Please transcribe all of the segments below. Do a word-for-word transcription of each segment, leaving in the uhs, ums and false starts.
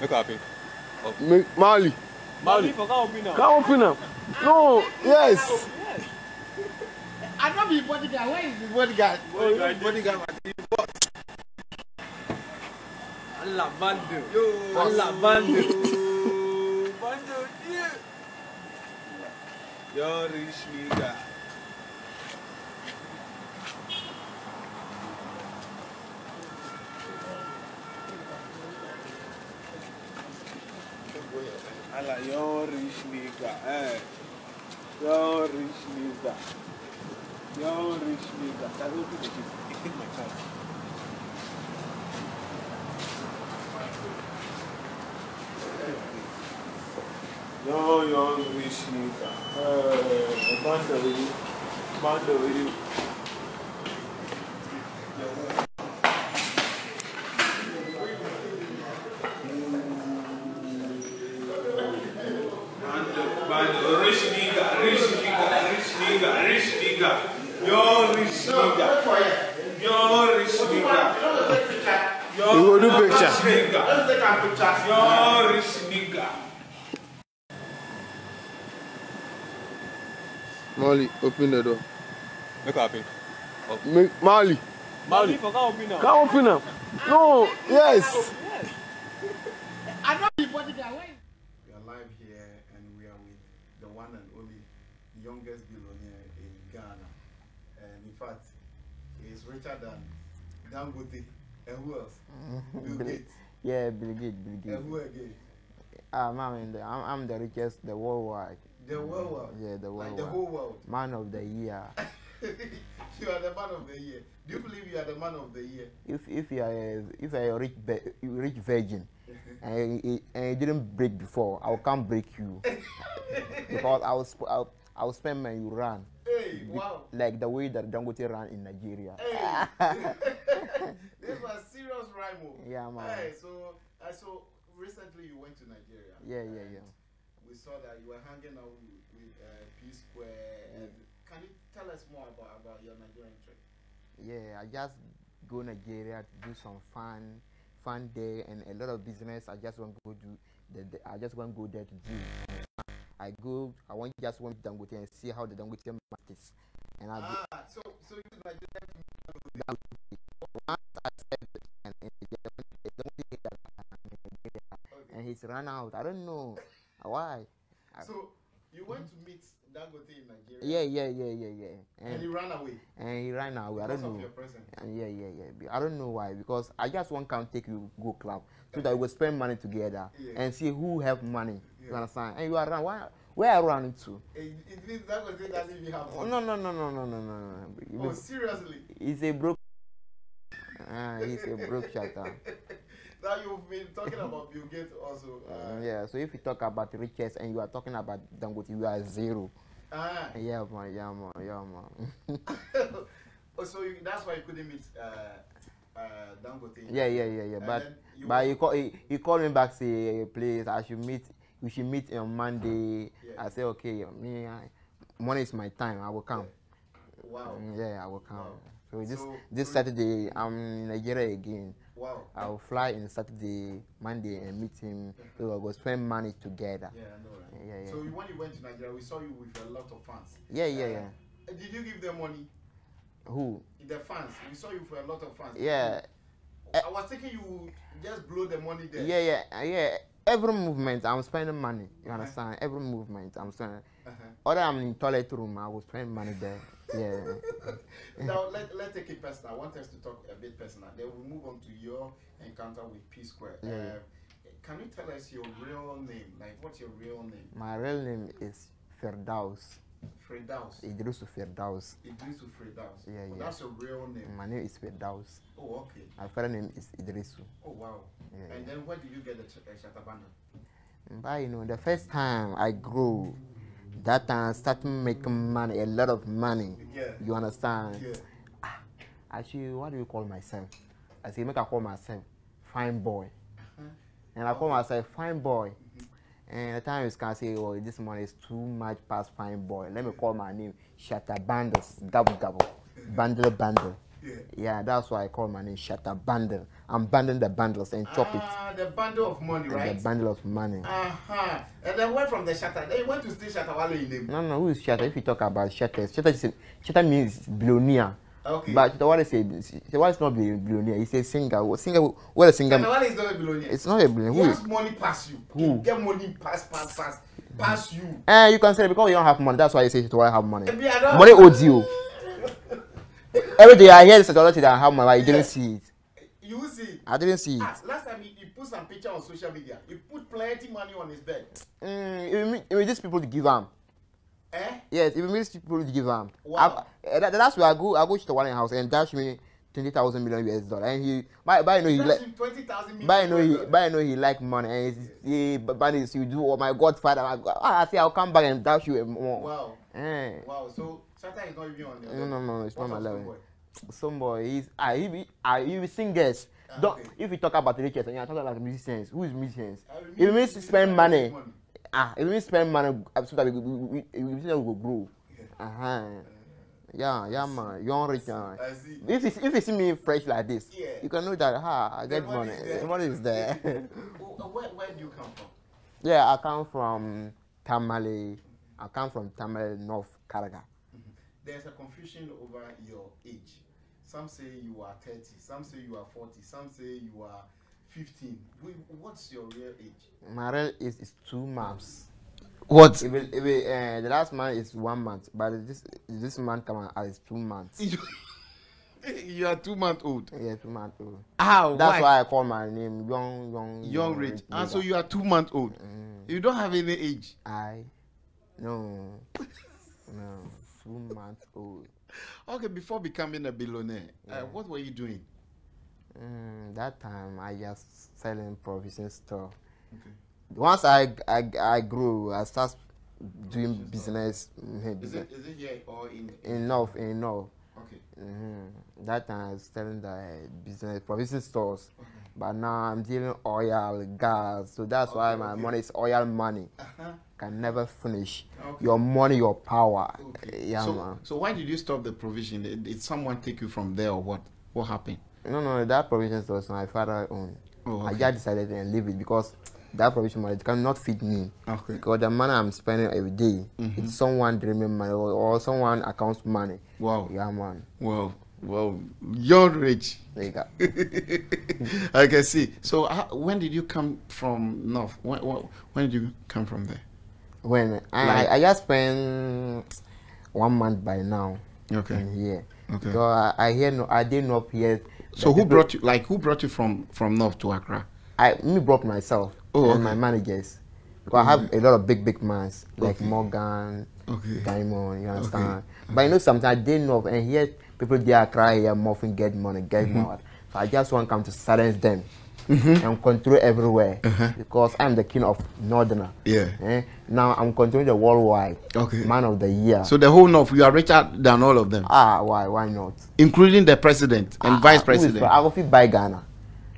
Make happy. Mali. Mali for can't open up. Can't open up. No, yes. I don't be bodyguard. Where is the bodyguard? Bodyguard. Bodyguard. Allah Bandle. Allah Bandle. Bandle, yeah. You're rich nigga. Allah, you're rich nigga. Eh. You're rich nigga. You're rich nigga. That's what people do. Take my charge. Yo, yo, rich nigga. Hey, Bandle with you. Bandle with you. Bandle, Bandle, rich nigga, rich nigga, rich nigga, rich nigga. Yo, rich nigga. Yo, rich nigga. Yo, rich nigga. Yo, rich nigga. Mali, open the door. Make happy. Make Mali. Mali for can't open up. Can't open up. No, yes. I don't be bodyguard. We are live here and we are with the one and only, the youngest billionaire in Ghana. And in fact, he's richer than Dangote. And who else? Bill Gates. Yeah, Bill Gates, Bill Gates. And who again? Um, I mean, I'm I'm the richest the worldwide. The world world. Yeah, the world like the whole world. Man of the year. You are the man of the year. Do you believe you are the man of the year? If if you are a, if I a rich rich virgin and you, and you didn't break before, I can't break you because I will I will, I will spend my you run. Hey, Be, wow! Like the way that Dangote ran in Nigeria. Hey. This was serious rival. Yeah, man. Hey, so I uh, so recently you went to Nigeria. Yeah, yeah, yeah. We saw that you were hanging out with, with uh, P-Square. Yeah. Can you tell us more about, about your Nigerian trip? Yeah, I just go to Nigeria to do some fun, fun day, and a lot of business. I just want to go do. The, the, I just want to go there to do. I go. I want just want to Dangote and see how the Dangote market is. And I ah, go, so so you Nigerian. Once I said and they don't think that I'm in Nigeria, and he's run out. I don't know. Why? So you went to meet Dangote in Nigeria? Yeah, yeah, yeah, yeah, yeah. And, and he ran away. And he ran away. Because I don't know. Of your presence. And yeah, yeah, yeah. I don't know why. Because I just want to take you go club so that we will spend money together yeah. and see who have money. Yeah. You understand? And you are around. Why? Where I run to? It, it means Dangote doesn't even have money. No, no, no, no, no, no, no, no. Oh, seriously? He's a broke. Ah, he's a broke shatter. Now you've been talking about Bill Gates also. Uh, uh, yeah, so if you talk about riches and you are talking about Dangote, you are zero. Ah. Yeah, man, yeah, man, yeah, man. Oh, so you, that's why you couldn't meet uh, uh, Dangote. Yeah, yeah, yeah, yeah. And but you but you call he, he called me back say, please, I should meet. We should meet on Monday. Yeah. I say, okay, me, I, Monday is my time. I will come. Yeah. Wow. Yeah, I will come. Wow. So this so, this Saturday, I'm in Nigeria again. Wow. I'll fly in Saturday, Monday, and meet him. So we'll spend money together. Yeah, I know, right? Yeah, yeah. So when you went to Nigeria, we saw you with a lot of fans. Yeah, yeah, uh, yeah. Did you give them money? Who? The fans. We saw you for a lot of fans. Yeah. I, I was thinking you just blow the money there. Yeah, yeah, yeah. Every movement, I'm spending money. You understand? Uh-huh. Every movement, I'm spending. Uh-huh. Or I'm in toilet room, I will spend money there. Yeah. Now let, let's take it personal. I want us to talk a bit personal. Then we'll move on to your encounter with P-Square. Yeah. Uh, can you tell us your real name? Like, what's your real name? My real name is Ferdows. Ferdows? Idrisu Ferdows. Idrisu Ferdows. Yeah, oh, yeah. That's your real name? My name is Ferdows. Oh, okay. My first name is Idrisu. Oh, wow. Yeah, and yeah. Then where did you get the ch uh, Shatta Bandle? But, you know, the first time I grew, that time I started making money, a lot of money. Yeah. You understand? Yeah. Ah, actually, what do you call myself? I say, make I call myself fine boy. Uh-huh. And I call myself fine boy. Mm-hmm. And the time is can say, oh, this money is too much past fine boy. Let me call my name Shatta Bandle, double double, bandle bandle. Yeah. Yeah, that's why I call my name Shatta Bandle. I'm bandling the bundles and chop ah, it. The bundle of money, and right? The bundle of money. Uh-huh. And then went from the Shatta. They went to steal Shatta Wale in name. No, no, who is Shatta? If you talk about Shatta, Shatta, is a, Shatta means billionaire. Okay. But Shatta Wale is, a, Wale is not a billionaire. He's a singer. Singer well, a singer. Shatta Wale is not a billionaire. It's not a billionaire. He who? Has money pass you. Who? Get money pass, pass, pass. Pass you. Eh, you can say because you don't have money. That's why you say Shatta Wale have money. Money owes you. Every day I hear this Shatta Wale that I have money, I didn't see it. You see? I didn't see it. Ah, last time he, he put some picture on social media. He put plenty money on his bed. Mm, it will these people to give him. Eh? Yes, it will these people to give him. Wow. I, that, that's where I go. I go to the Wale house and dash me twenty thousand million U S dollars. And he, by, by you know he like twenty thousand million. By you know he, by you know he like money. And he's, he, but he, you do. Oh my Godfather! I, I say I'll come back and dash you more. Wow. Eh. Wow. So Shatta is not even on the level. No, no, no. It's not my level. Some boys, I even I even singers. Ah, don't okay. If you talk about the riches and you talk about musicians, who is musicians? I mean, if we spend money, money, ah, if we spend money, so that we we, we, we will grow. Yeah. Uh huh. Yeah, yeah, man. You're rich, man. If you if you see me fresh like this, yeah. You can know that ha, I get money. The money is there. where where do you come from? Yeah, I come from Tamale. I come from Tamale, North Karaga. There's a confusion over your age. Some say you are thirty, some say you are forty, some say you are fifteen. What's your real age? My real age is two months. What? It will, it will, uh, the last month is one month, but this this month come out is two months. You are two months old. Yeah, two months old. How? That's why? why I call my name young, young, young rich. And so you are two months old. Mm. You don't have any age. I no no. Two months old. Okay, before becoming a billionaire, yeah. uh, what were you doing? Mm, that time I just selling provision store. Okay. Once I I, I grew, I started doing provision business. Mm, is, business. It, is it here or in in north? In north. Okay. Mm-hmm. That time I was selling the business provision stores, okay. But now I'm dealing oil, gas. So that's okay, why my okay. money is oil money. Uh-huh. Can never finish. Okay. Your money, your power. Okay. Yeah, so, man. So why did you stop the provision? Did, did someone take you from there or what? What happened? No, no, that provision was my father owned. Oh, okay. I just decided to leave it because that provision money cannot feed me. Okay. Because the money I'm spending every day, mm-hmm. It's someone dreaming money or, or someone accounts money. Wow. Yeah, man. Wow. Wow. You're rich. There you go. I can see. So uh, when did you come from North? When, when did you come from there? When I, like, I just spent one month by now. Okay. Here. Okay. So I, I hear no, I didn't know yet. So who brought you? Like who brought you from from North to Accra? I me brought myself. Oh, and okay. My managers. Because mm-hmm. I have a lot of big big mans like okay. Morgan, okay. Diamond. You understand? Okay. But you know sometimes I didn't know, and here people they are crying here, morphing, get money, get mm-hmm. money. So I just want to come to silence them. Mm-hmm. I'm control everywhere uh-huh. because I'm the king of northerner. Yeah. Eh? Now I'm controlling the worldwide. Okay. Man of the year. So the whole north, you are richer than all of them. Ah, why? Why not? Including the president and ah, vice president. I will fit buy Ghana.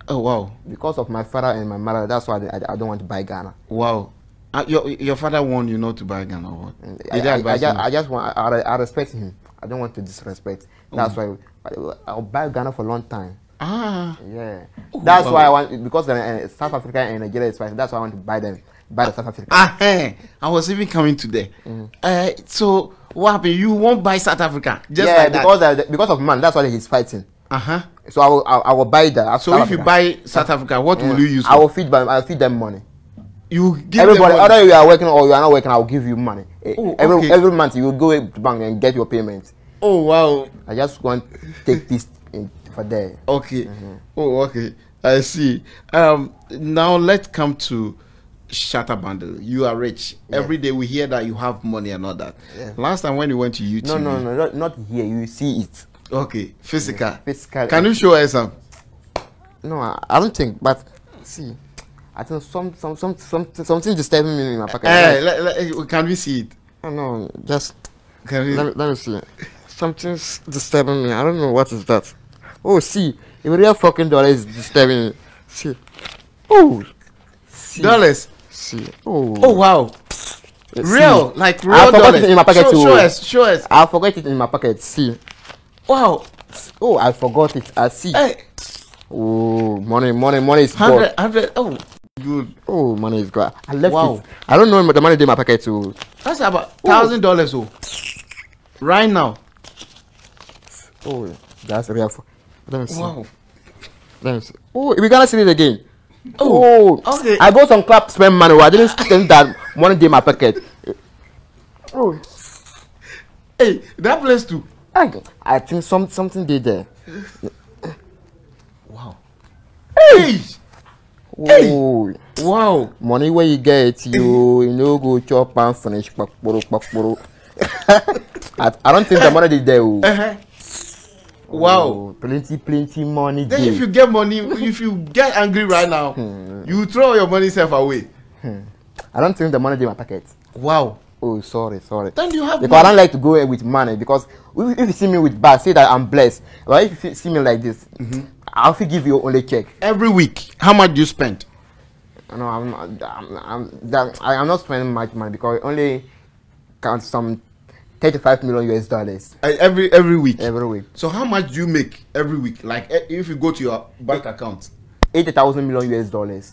Oh wow! Because of my father and my mother, that's why I, I don't want to buy Ghana. Wow. Uh, your your father warned you not to buy Ghana. Or what? I, I, I, I, just, I just want. I, I respect him. I don't want to disrespect. That's mm. why I, I'll buy Ghana for a long time. Ah, yeah. Ooh, that's wow. why I want because uh, South Africa and Nigeria is fine. That's why I want to buy them. Buy the South Africa. Ah, hey, I was even coming today. Mm. Uh, so what happened? You won't buy South Africa? Just yeah, like because that. Uh, because of man. That's why he's fighting. Uh huh. So I will I, I will buy that. So South if Africa. You buy South Africa, what yeah. will you use? I will feed them. I will feed them money. You give everybody. Them money. Either you are working or you are not working, I will give you money. Oh, every okay. every month you will go to bank and get your payment. Oh wow! I just want to take this in. There. Okay. Mm-hmm. Oh, okay. I see. Um, now let's come to Shatta Bandle. You are rich. Yeah. Every day we hear that you have money and all that. Yeah. Last time when you went to YouTube. No, no, no, not, not here. You see it. Okay. Physical. Yeah. Physical. Can you show us some? No, I, I don't think. But see, I think some, some, some, some something disturbing me in my pocket. Hey, let, let, can we see it? Oh, no, just. Can we? Let, let me see. Something's disturbing me. I don't know what is that. Oh, see, if real fucking dollar is disturbing me. See. Oh. See. Dollars. See. Oh. Oh, wow. Real. See. Like real dollars. I forgot dollars. It in my pocket. Show, show us. Show us. I forgot it in my pocket. See. Wow. Oh, I forgot it. I see. Hey. Oh, money, money, money is gone. Oh, good. Oh, money is gone. I left wow. it. I don't know the money in my pocket too. That's about thousand dollars. Oh, right now. Oh, that's real. Let me see. Wow. Let me see. Oh, we're gonna see it again. Oh, oh. Okay. I bought some clap spend money. I didn't spend that money in my pocket. Oh, hey, that place too. I think some something did there. Wow. Hey. Oh. Hey. Wow. Money where you get you, you know, go chop and finish. I, I don't think the money did there. Uh -huh. Wow. Oh, plenty, plenty money. Then there. If you get money, if you get angry right now, you throw your money self away. I don't think the money did my pocket. Wow. Oh, sorry, sorry. Then you have because money. I don't like to go with money because if you see me with bad, say that I'm blessed. But if you see me like this, mm-hmm. I'll give you only check every week. How much do you spend? No, I'm not. I'm, I'm, I'm, I'm not spending much money because I only count some thirty-five million U S dollars every every week. Every week. So how much do you make every week? Like if you go to your bank Eight, account, eighty thousand million U S dollars.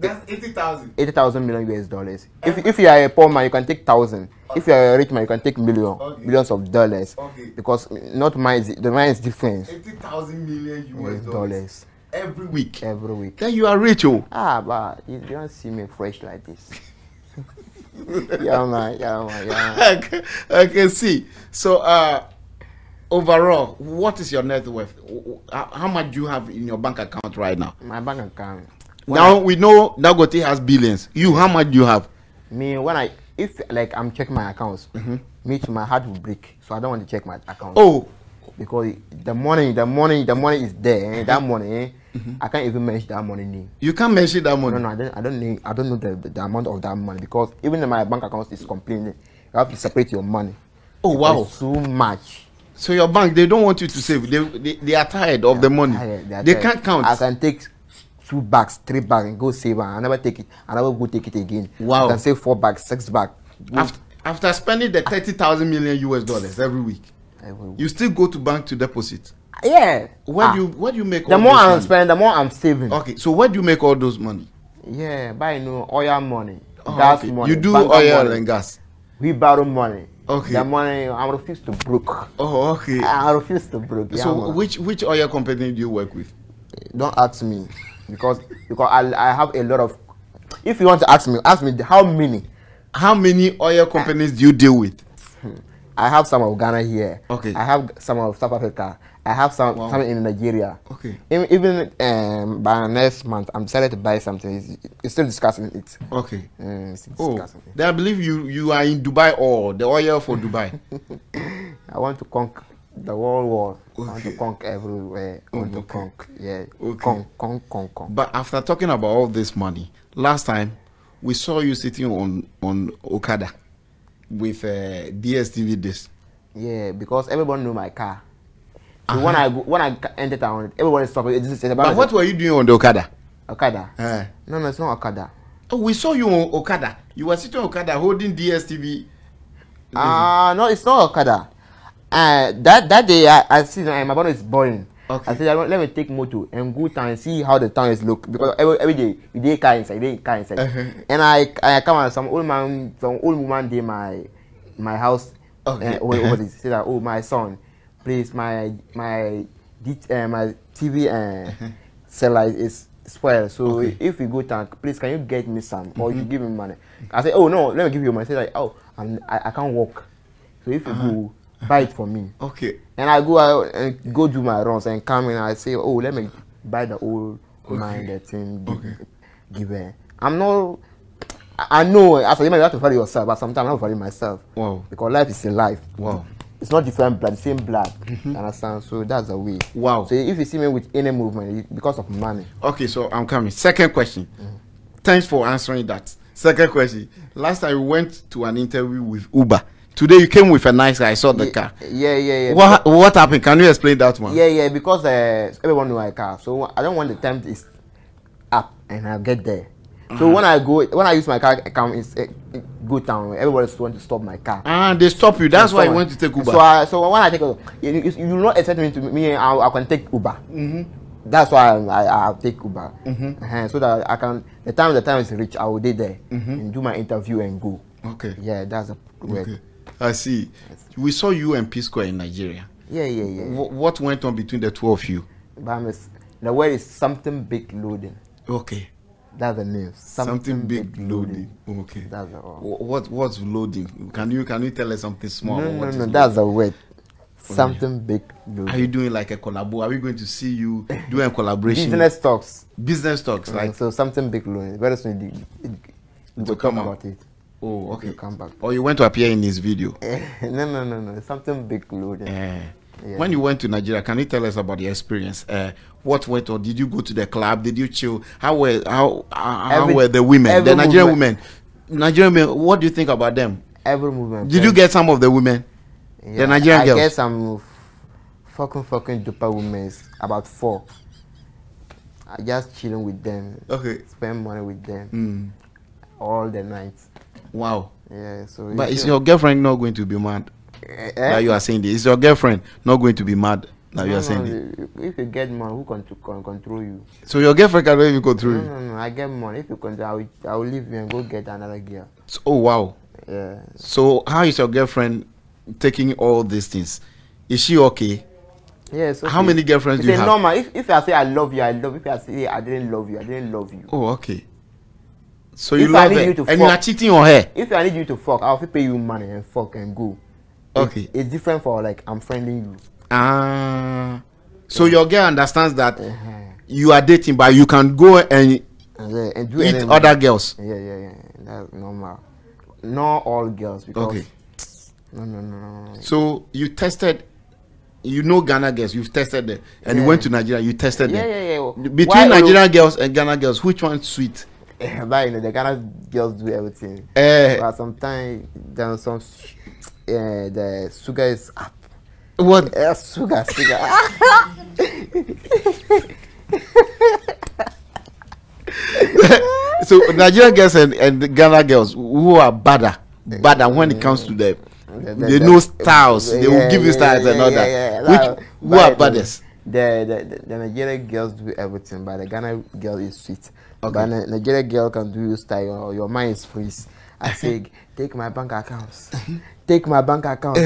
That's eighty thousand. eighty thousand million U S dollars. If, if you are a poor man, you can take thousand. Okay. If you are a rich man, you can take million, okay. millions of dollars. Okay. Because not mine, the mine is different. eighty thousand million U S dollars. Every week. Every week. Then you are rich, oh. Ah, but you don't see me fresh like this. Yeah, man, yeah, man, yeah. Man. I can see. So, uh, overall, what is your net worth? How much do you have in your bank account right now? My bank account. When now I, we know Dangote has billions. You, how much do you have? Me, when I, if like I'm checking my accounts, mm-hmm. me to my heart will break. So I don't want to check my account. Oh, because the money, the money, the money is there. Mm-hmm. That money, mm-hmm. I can't even mention that money name. You can't mention that money. No, no, I don't, I don't need, I don't know the, the, the amount of that money because even in my bank account is complaining. You have to separate your money. Oh wow, it's so much. So your bank, they don't want you to save. They, they, they are tired of they the money. Tired, they are they tired. Can't count. I can take two bags, three bags, and go save. I never take it. I never go take it again. Wow. You can save four bags, six bags. After, after spending the thirty thousand million U S dollars every week, you still go to bank to deposit. Yeah. What ah. do you What do you make? The all more I spend, the more I'm saving. Okay. So where do you make all those money? Yeah, buy no oil money, oh, gas okay. money. You do oil money, and gas. We borrow money. Okay. The money I refuse to broke. Oh, okay. I refuse to broke. Yeah, so man. which which oil company do you work with? Don't ask me. Because because I, I have a lot of. If you want to ask me, ask me how many, how many oil companies do you deal with? I have some of Ghana here. Okay. I have some of South Africa. I have some wow. some in Nigeria. Okay. Even, even um, by next month, I'm decided to buy something. It's still discussing it. Okay. Mm, it's oh, discussing it. Then I believe you you are in Dubai or the oil for Dubai. I want to conquer the whole world. Okay. I want to conk everywhere. I want okay. to conk. Yeah. Okay. Conk, conk, conk, conk. But after talking about all this money, last time we saw you sitting on on Okada with uh, D S T V disc. Yeah, because everyone knew my car. So uh-huh. when I go, when I entered town, everyone stopped. It just, it but what were you doing on the Okada? Okada. Uh. No, no, it's not Okada. Oh, we saw you on Okada. You were sitting on Okada holding D S T V. Ah, uh, no, it's not Okada. Uh, that that day I, I see my brother is boring. Okay. I said, let me take moto and go town and see how the town is look because every every day we did car inside, they car inside. Uh -huh. And I I come out some old man, some old woman did my my house. Okay. Uh, over, over this say that oh my son, please my my uh, my T V and uh, uh -huh. satellite is spoiled. So okay. if you go town, please can you get me some or mm -hmm. you give me money? I said oh no, let me give you money. Say like oh I'm, I I can't walk. So if uh -huh. you go. Buy it for me. Okay. And I go out and go do my runs and come in and I say, oh, let me buy the old okay. man, the thing, give, okay. give it. I'm not, I know, as a human, you have to value yourself, but sometimes I don't value myself. Wow. Because life is a life. Wow. It's not different blood, same blood. Mm-hmm. Understand? So that's the way. Wow. So if you see me with any movement, because of money. Okay, so I'm coming. Second question. Mm-hmm. Thanks for answering that. Second question. Last time we went to an interview with Uber. Today you came with a nice guy. I saw the yeah, car. Yeah, yeah, yeah. What what happened? Can you explain that one? Yeah, yeah. Because uh, everyone knew my car, so I don't want the time is up and I'll get there. Uh-huh. So when I go, when I use my car, I come. It's, it, it, go down. Everybody wants to stop my car. Ah, they stop you. That's and why so I went to take Uber. So, I, so when I take Uber, you, you, you not expect me to me. I, I can take Uber. Mm-hmm. That's why I I, I take Uber. Mm-hmm. uh-huh. So that I can the time the time is reached, I will be there mm-hmm. and do my interview and go. Okay. Yeah, that's a word. Okay. I see. We saw you and P-Square in Nigeria. Yeah, yeah, yeah. W what went on between the two of you? Bahamas. The word is something big loading. Okay. That's the name. Something, something big, big loading. loading. Okay. That's the word. What what's loading? Can you can you tell us something small? No, no, no. Loading? That's the word. Something big loading. Are you doing like a collabo? Are we going to see you doing a collaboration? Business talks. Business talks, right? Like so something big loading. Very soon it, it, it to come about out. It. Oh, okay. Come back. Or you went to appear in this video? no, no, no, no. Something big loaded. Uh, yeah. When you went to Nigeria, can you tell us about the experience? Uh, what went on? Did you go to the club? Did you chill? How were how uh, how every, were the women? The Nigerian movement. women. Nigerian women. What do you think about them? Every movement. Did you get some of the women? Yeah, the Nigerian I girls. I get some fucking fucking duper women. About four. I just chilling with them. Okay. Spend money with them. Mm. All the nights. Wow. Yeah. So. But is your girlfriend not going to be mad? Eh? That you are saying this. Is your girlfriend not going to be mad that no, you are no, saying this? If you get money, who can, can control you? So your girlfriend cannot even control no, you. No, no, no. I get money. If you control, I will, I will leave you and go get another girl. So, oh wow. Yeah. So how is your girlfriend taking all these things? Is she okay? Yes. Yeah, okay. How many girlfriends it's do you have? Normal. If if I say I love you, I love. You. If I say I didn't love you, I didn't love you. Oh okay. So you if love her, you to and fuck, you are cheating on her. If I need you to fuck, I'll pay you money and fuck and go. Okay. It's, it's different for like I'm friending you. Ah. Uh, so yeah. Your girl understands that uh-huh. you are dating, but you can go and, yeah, and do eat other girls. Yeah, yeah, yeah. That's normal. Not all girls. Because okay. No, no, no, no. So you tested. You know Ghana girls, you've tested them, and yeah. you went to Nigeria, you tested yeah, them. Yeah, yeah, yeah. Between Why Nigerian girls and Ghana girls, which one's sweet? But you know the Ghana girls do everything. Uh, but sometimes then some uh, the sugar is up. What? Uh, sugar, sugar. So Nigerian girls and, and the Ghana girls who are badder, badder when it comes to them. The, the, they the, know styles. Yeah, they will give you styles yeah, and all yeah, yeah, that. Yeah, yeah. Which who are baddest? The, the, the, the Nigerian girls do everything, but the Ghana girl is sweet. Okay. But a Nigerian girl can do your style, or your mind is free. I say, take my bank accounts, take my bank accounts,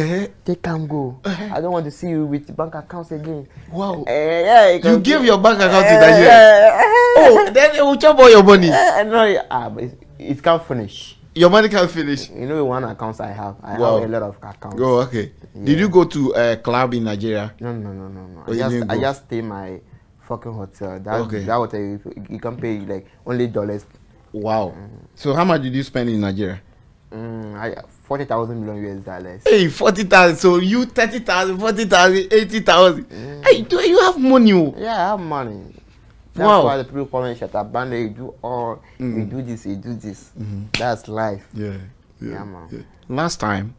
take and go. I don't want to see you with bank accounts again. Wow. Uh, yeah, you you give your bank account uh, to Nigeria. Uh, oh, then they will chop all your money. Uh, no, uh, but it, it can't finish. Your money can't finish. You know one accounts I have. I wow. have a lot of accounts. Oh, okay. Yeah. Did you go to a club in Nigeria? No, no, no, no, no. I just, I just stay my fucking hotel. That okay. that hotel you, you can pay like only dollars. Wow. Mm. So how much did you spend in Nigeria? Mm, I forty thousand million U S dollars. Hey, forty thousand. So you thirty thousand, forty thousand, eighty thousand. Mm. Hey, do you have money? Yeah, I have money. That's wow. why the people call me Shatta Bandle. You do all, mm. you do this, you do this. Mm-hmm. That's life. Yeah, yeah, yeah, man. Yeah. Last time,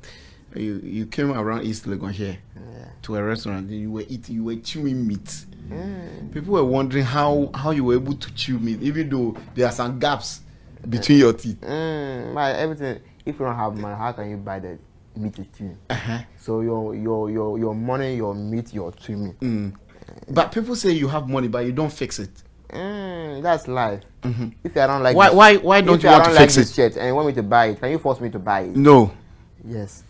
you you came around East Legon here yeah. to a restaurant. You were eating, you were chewing meat. Mm. People were wondering how how you were able to chew meat, even though there are some gaps between your teeth. Mm. But everything. If you don't have money, how can you buy that meat to chew? Uh-huh. So your your your your money, your meat, your chewing. Mm. But people say you have money, but you don't fix it. Mm, that's life. Mm-hmm. If I don't like why, this, why, why don't you I want don't to fix like it? This shirt and you want me to buy it, can you force me to buy it? No. Yes.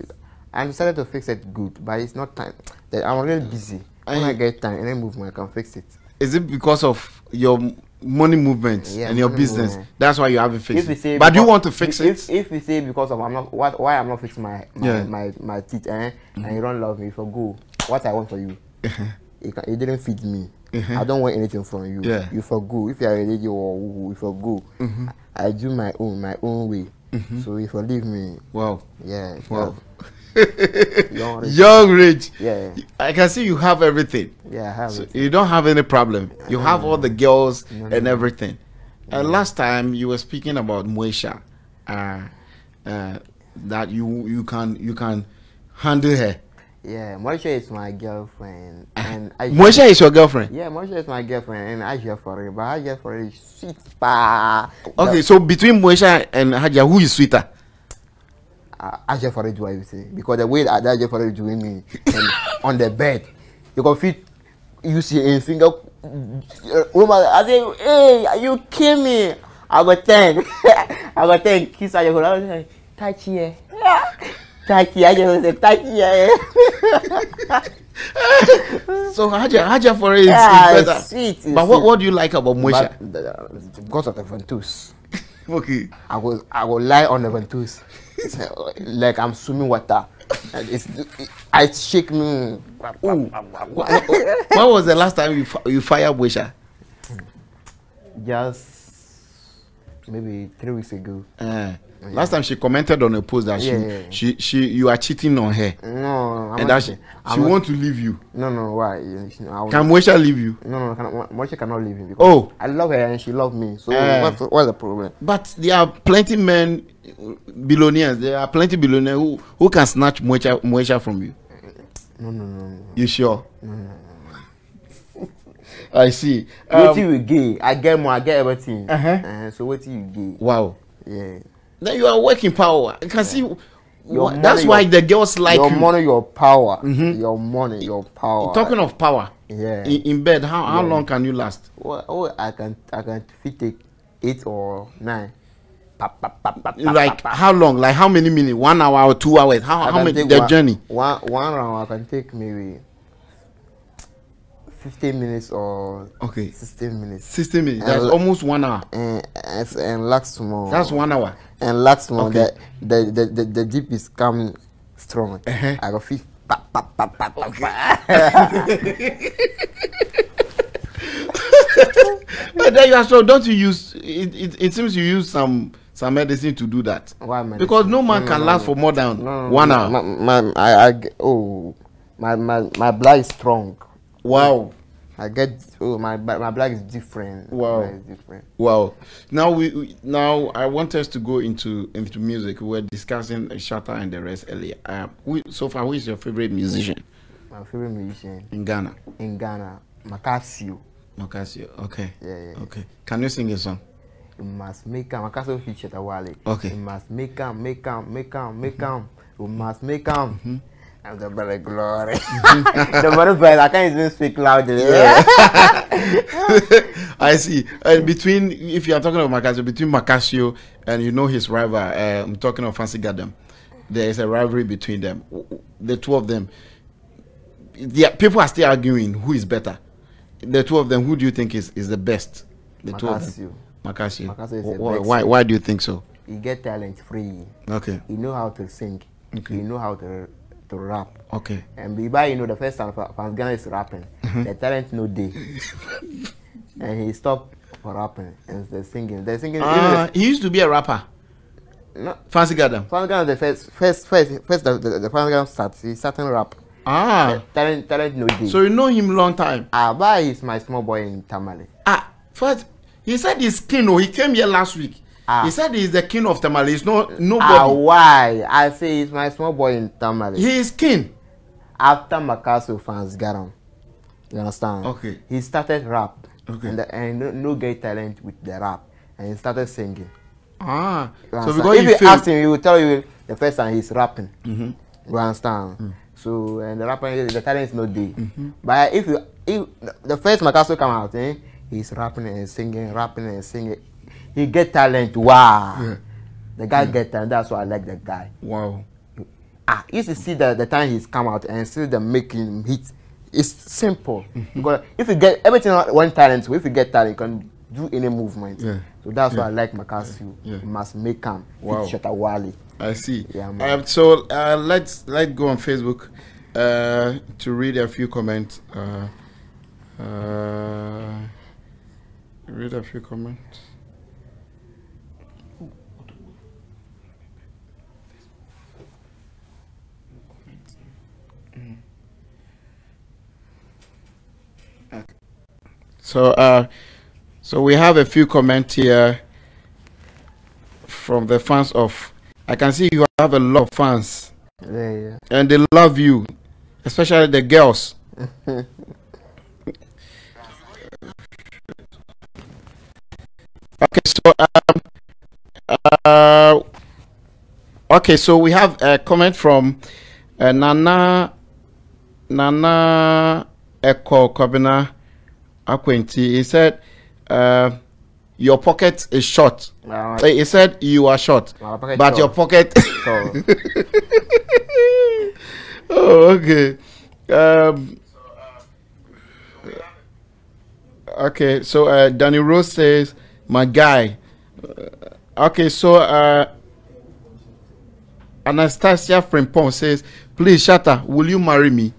I decided to fix it good, but it's not time. That I'm already busy. I, when I get time and I move, I can fix it. Is it because of your money movement yeah, and your business? Movement. That's why you haven't fixed it. But because, do you want to fix if, it? If we say because of I'm not what, why I'm not fixing my my, yeah. my, my, my teeth, eh? Mm-hmm. And you don't love me, forgo what I want for you. It, it didn't feed me. Mm-hmm. I don't want anything from you. Yeah. You forgo. If you are a lady or you forgo, mm-hmm. I, I do my own, my own way. Mm-hmm. So if you leave me, wow, yeah, wow, young, rich. young rich, yeah. I can see you have everything. Yeah, I have. So you don't have any problem. You have know. all the girls no, no, and everything. No. And last time you were speaking about Moesha, uh, uh, that you you can you can handle her. Yeah, Moesha is my girlfriend. And Moesha is your girlfriend? Yeah, Moesha is my girlfriend and Hajia Fareeda. But Hajia Fareeda is sweet. Okay, so between Moesha and Hajia, who is sweeter? Hajia Fareeda, I will say, because the way that Hajia Fareeda doing me on the bed, you can feel you see a finger. I say, hey, are you kidding me? I got ten, I got ten. Kiss Hajia Fareeda, touch here, touch here. I just say, touch here. So Hajia, Hajia Fareeda yeah, is better. Sweet, but sweet. What, what do you like about Moesha? Because of the ventouse. Okay. I will I will lie on the ventouse. Like I'm swimming water. And it's it, I shake me. When was the last time you you fired Moesha? Just maybe three weeks ago. Uh. Yeah. Last time she commented on a post that yeah, she, yeah, yeah. she, she, you are cheating on her. No, I'm and that she, she want to leave you. No, no, why? No, can Moesha leave you? No, no, Moesha cannot leave me. Oh, I love her and she loves me. So uh, what's, what's the problem? But there are plenty men, billionaires. There are plenty billionaires who who can snatch Moesha, Moesha from you. No, no, no. no. You sure? No, no, no. I see. Um, what you gay? I get more. I get everything. Uh -huh. uh, so what you gay? Wow. Yeah. Then you are working power. You can yeah. see. Your money, that's your, why the girls like your you. money, your power, mm-hmm. your money, your power. Talking of power, yeah. In, in bed, how how yeah. long can you last? Well, oh, I can I can fit it eight or nine. Pop, pop, pop, pop, like pop, pop. How long? Like how many minutes? One hour or two hours? How I how many? The one, journey. One one hour I can take maybe fifteen minutes or okay, sixteen minutes. Sixteen minutes. That's and, almost one hour. And and, and lax more. That's one hour. And lax more. Okay. The, the the the deep is coming strong. Uh -huh. I got fifth. Pa, pa, pa, pa, pa, okay. But there you are. So don't you use it, it? It seems you use some some medicine to do that. Why medicine? Because no man no, can no, last no. for more than no, one no, hour. Man, I, I oh my my my blood is strong. Wow, I get. Oh, my my black is different. Wow, is different. Wow. Now we, we now I want us to go into into music. We were discussing Shatta and the rest earlier. Uh, we, so far, who is your favorite musician? My favorite musician in Ghana. In Ghana, Macasio. Macasio. Okay. Yeah, yeah, yeah. Okay. Can you sing a song? You must make him. Macasio featured Shatta Wale. Okay. You must make him, make him, make him, make him. You must make him. Mm -hmm. I'm the brother glory. The brother voice, I can't even speak loudly. Yeah. I see. And between, if you are talking about Macasio, between Macasio and you know his rival, uh, I'm talking of Fancy Gadam. There is a rivalry between them. The two of them. Yeah, people are still arguing who is better. The two of them, who do you think is, is the best? The Macasio. Two of them. Macasio. Macasio is why, the best. Why, why do you think so? You get talent free. Okay. You know how to sing. Okay. You know how to to rap. Okay. And Biba, you know, the first time Fancy Gadam is rapping, mm-hmm. the talent no day. And he stopped for rapping and the singing. The singing uh, the, he used to be a rapper. No. Fancy Gadam. Fancy Gadam the first first first first the, the, the Fancy Gadam starts, he started rap. Ah. The talent talent no day. So you know him long time. Ah, but he's my small boy in Tamale. Ah, first he said he's king, oh, he came here last week. Ah. He said he's the king of Tamale. He's no nobody. Ah, why? I say he's my small boy in Tamale. He is king. After Macasio Fancy Gadam. You understand? Okay. He started rap. Okay. And, the, and no, no gay talent with the rap. And he started singing. Ah. You so because if you, you ask him, he will tell you the first time he's rapping. Mm-hmm. You understand? Mm. So and the rapping, the talent is not there. Mm-hmm. But if you if the first Macasio come out, eh, he's rapping and singing, rapping and singing. He get talent. Wow. Yeah. The guy yeah. get talent. That's why I like the guy. Wow. Ah, you should see the, the time he's come out and see the making hits. It's simple. Mm-hmm. Because if you get everything one talent, so if you get talent, you can do any movement. Yeah. So that's yeah. why I like Macasio. Yeah. Yeah. You must make him. Wow. Shatta Wale. I see. Yeah, man. Um, so uh, let's let's go on Facebook uh, to read a few comments. Uh, uh, read a few comments. So, uh, so we have a few comments here from the fans of. I can see you have a lot of fans, yeah, yeah. and they love you, especially the girls. Okay, so um, uh, Okay, so we have a comment from uh, Nana Nana Eko Kabina Akwenti. He said, uh, your pocket is short. No, I... He said, you are short. No, but short. Your pocket... Oh, okay. Um, okay, so uh, Danny Rose says, my guy. Okay, so... Uh, Anastasia Frimpong says, please, Shatta, will you marry me?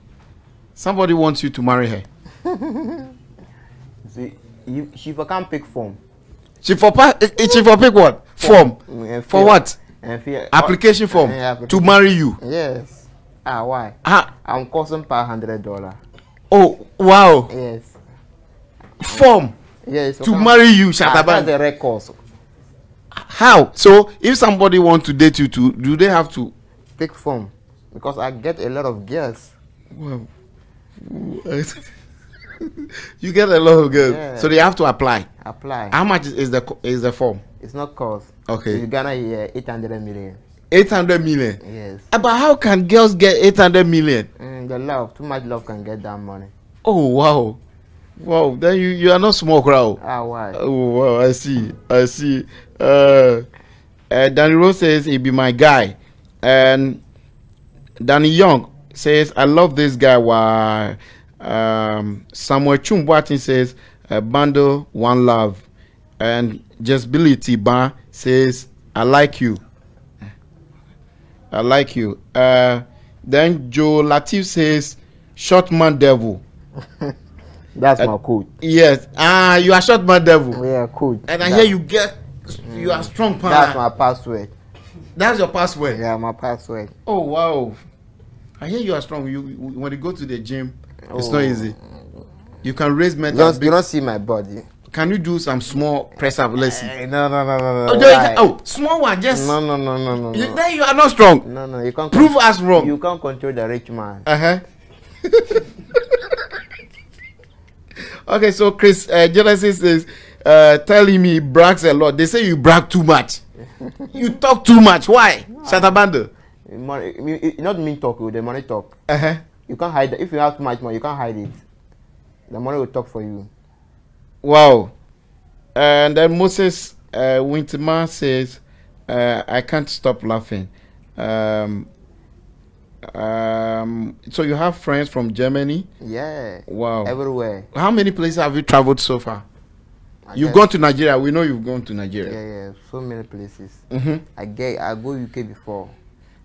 Somebody wants you to marry her. See, you, she for can't pick form. She for, she for pick what? Form. form. For what? Application form. Application. To marry you. Yes. Ah, why? Ah. I'm costing per one hundred dollars. Oh, wow. Yes. Form. Yes. To marry you, Shatta. Ah, that's the records. How? So if somebody wants to date you too, do they have to take form? Because I get a lot of girls. Wow. You get a lot of girls. Yeah. So they have to apply. Apply. How much is the is the form? It's not cost. Okay. You gonna hear eight hundred million. Eight hundred million. Yes. But how can girls get eight hundred million? Mm, the love. Too much love can get that money. Oh wow. Wow, then you, you are not small crowd. Ah, why? Oh, wow, I see. I see. Uh, uh, Danny Rose says, he be my guy. And Danny Young says, I love this guy. Why? Um, Samuel Chumbuatin says, uh, Bando, one love. And Just Billy Tiba says, I like you. I like you. Uh, then Joe Latif says, short man devil. That's uh, my code. Yes. Ah, you are short man devil. Yeah, code. And I hear you get, you are strong partner. That's my password. That's your password? Yeah, my password. Oh, wow. I hear you are strong. You When you go to the gym, oh. It's not easy. You can raise men. You, you don't see my body. Can you do some small press-up? Let's see. Uh, no, no, no, no, no. Oh, right. Oh, small one, just. No, no, no, no, no. You, then you are not strong. No, no, you can't. Prove us wrong. You can't control the rich man. Uh-huh. Okay, so Chris uh, Genesis is uh, telling me he brags a lot. They say you brag too much. You talk too much. Why? No, Shatta Bandle. Not me talk, the money talk. Uh -huh. You can't hide it. If you have too much money, you can't hide it. The money will talk for you. Wow. And then Moses uh, Winterman says, uh, I can't stop laughing. Um, um so you have friends from Germany? Yeah. Wow. Everywhere. How many places have you traveled so far? I you've gone to Nigeria. We know you've gone to Nigeria. Yeah, yeah. So many places. Mm-hmm. I get. I go U K before.